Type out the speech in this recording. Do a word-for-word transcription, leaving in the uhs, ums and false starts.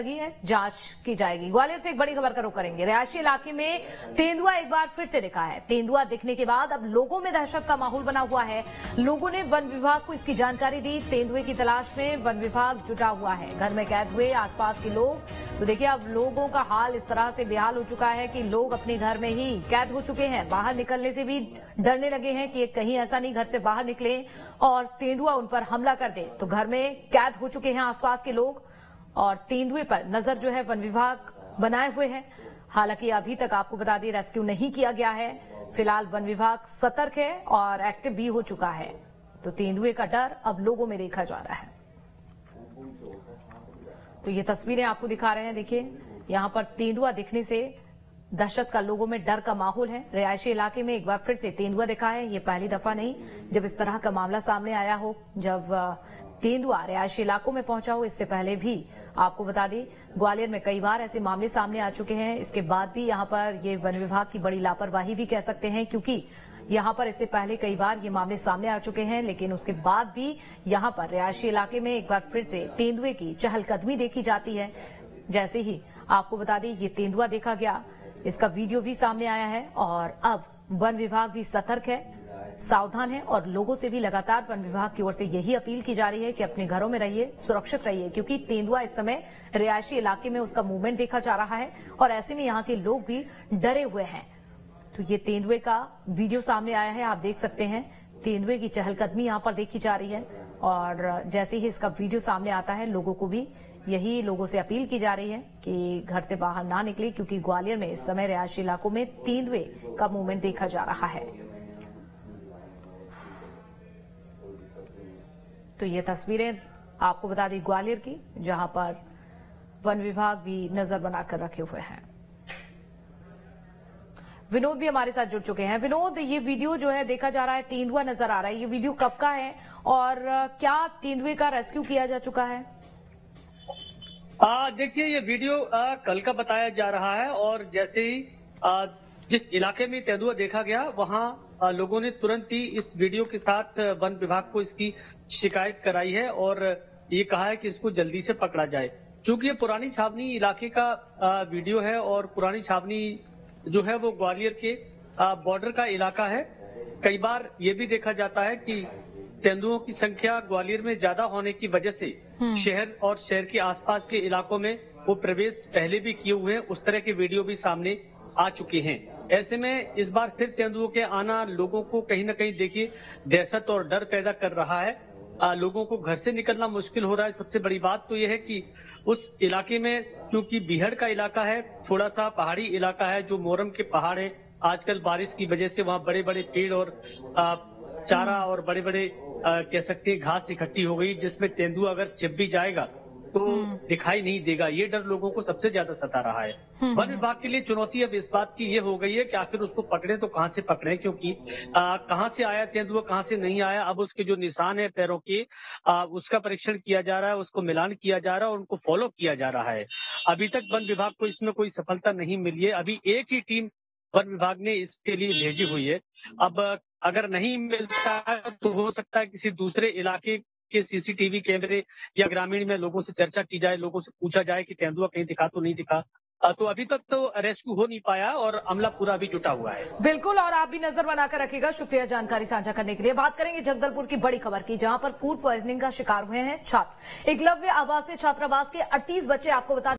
लगी है, जांच की जाएगी। ग्वालियर से एक बड़ी खबर का रुख करेंगे। रिहायशी इलाके में तेंदुआ एक बार फिर से दिखा है। तेंदुआ दिखने के बाद अब लोगों में दहशत का माहौल बना हुआ है। लोगों ने वन विभाग को इसकी जानकारी दी। तेंदुए की तलाश में वन विभाग जुटा हुआ है। घर में कैद हुए आसपास के लोग, तो देखिए अब लोगों का हाल इस तरह से बेहाल हो चुका है कि लोग अपने घर में ही कैद हो चुके हैं। बाहर निकलने से भी डरने लगे हैं कि कहीं ऐसा नहीं घर से बाहर निकले और तेंदुआ उन पर हमला कर दे। तो घर में कैद हो चुके हैं आसपास के लोग और तेंदुए पर नजर जो है वन विभाग बनाए हुए है। हालांकि अभी तक आपको बता दें रेस्क्यू नहीं किया गया है। फिलहाल वन विभाग सतर्क है और एक्टिव भी हो चुका है। तो तेंदुए का डर अब लोगों में देखा जा रहा है। तो ये तस्वीरें आपको दिखा रहे हैं। देखिए यहाँ पर तेंदुआ दिखने से दहशत का, लोगों में डर का माहौल है। रिहायशी इलाके में एक बार फिर से तेंदुआ दिखा है। ये पहली दफा नहीं जब इस तरह का मामला सामने आया हो, जब तेंदुआ रिहायशी इलाकों में पहुंचा हो। इससे पहले भी आपको बता दें ग्वालियर में कई बार ऐसे मामले सामने आ चुके हैं। इसके बाद भी यहां पर ये वन विभाग की बड़ी लापरवाही भी कह सकते हैं, क्योंकि यहां पर इससे पहले कई बार ये मामले सामने आ चुके हैं, लेकिन उसके बाद भी यहां पर रिहायशी इलाके में एक बार फिर से तेंदुए की चहलकदमी देखी जाती है। जैसे ही आपको बता दें ये तेंदुआ देखा गया, इसका वीडियो भी सामने आया है और अब वन विभाग भी सतर्क है, सावधान है और लोगों से भी लगातार वन विभाग की ओर से यही अपील की जा रही है कि अपने घरों में रहिए, सुरक्षित रहिए, क्योंकि तेंदुआ इस समय रिहायशी इलाके में उसका मूवमेंट देखा जा रहा है और ऐसे में यहाँ के लोग भी डरे हुए हैं। तो ये तेंदुए का वीडियो सामने आया है, आप देख सकते हैं तेंदुए की चहलकदमी यहाँ पर देखी जा रही है और जैसे ही इसका वीडियो सामने आता है लोगों को भी यही लोगों से अपील की जा रही है कि घर से बाहर ना निकले, क्योंकि ग्वालियर में इस समय रिहायशी इलाकों में तेंदुए का मूवमेंट देखा जा रहा है। तो ये तस्वीरें आपको बता दी ग्वालियर की, जहां पर वन विभाग भी नजर बनाकर रखे हुए हैं। विनोद भी हमारे साथ जुड़ चुके हैं। विनोद, ये वीडियो जो है देखा जा रहा है, तेंदुआ नजर आ रहा है, ये वीडियो कब का है और क्या तेंदुए का रेस्क्यू किया जा चुका है? देखिए ये वीडियो आ, कल का बताया जा रहा है और जैसे ही आ, जिस इलाके में तेंदुआ देखा गया वहां आ, लोगों ने तुरंत ही इस वीडियो के साथ वन विभाग को इसकी शिकायत कराई है और ये कहा है कि इसको जल्दी से पकड़ा जाए। चूंकि ये पुरानी छावनी इलाके का आ, वीडियो है और पुरानी छावनी जो है वो ग्वालियर के बॉर्डर का इलाका है। कई बार ये भी देखा जाता है कि तेंदुओं की संख्या ग्वालियर में ज्यादा होने की वजह से शहर और शहर के आसपास के इलाकों में वो प्रवेश पहले भी किए हुए हैं, उस तरह के वीडियो भी सामने आ चुके हैं। ऐसे में इस बार फिर तेंदुओं के आना लोगों को कहीं ना कहीं देखिए दहशत और डर पैदा कर रहा है। आ, लोगों को घर से निकलना मुश्किल हो रहा है। सबसे बड़ी बात तो यह है कि उस इलाके में क्योंकि बीहड़ का इलाका है, थोड़ा सा पहाड़ी इलाका है, जो मोरम के पहाड़ है, आजकल बारिश की वजह से वहाँ बड़े बड़े पेड़ और आ, चारा और बड़े बड़े कह सकते हैं घास इकट्ठी हो गई, जिसमें तेंदुआ अगर छिप भी जाएगा तो दिखाई नहीं देगा। ये डर लोगों को सबसे ज्यादा सता रहा है। वन विभाग के लिए चुनौती अब इस बात की ये हो गई है कि आखिर उसको पकड़े तो कहाँ से पकड़े, क्योंकि कहाँ से आया तेंदुआ, कहाँ से नहीं आया। अब उसके जो निशान है पैरों के आ, उसका परीक्षण किया जा रहा है, उसको मिलान किया जा रहा है और उनको फॉलो किया जा रहा है। अभी तक वन विभाग को इसमें कोई सफलता नहीं मिली है। अभी एक ही टीम वन विभाग ने इसके लिए भेजी हुई है। अब अगर नहीं मिलता है तो हो सकता है किसी दूसरे इलाके के सीसीटीवी कैमरे या ग्रामीण में लोगों से चर्चा की जाए, लोगों से पूछा जाए कि तेंदुआ कहीं दिखा तो नहीं दिखा। तो अभी तक तो रेस्क्यू हो नहीं पाया और अमला पूरा भी जुटा हुआ है। बिल्कुल, और आप भी नजर बनाकर रखिएगा। शुक्रिया जानकारी साझा करने के लिए। बात करेंगे जगदलपुर की बड़ी खबर की, जहां पर फूड पॉइजनिंग का शिकार हुए हैं छात्र। एकलव्य आवासीय छात्रावास के अड़तीस बच्चे, आपको बता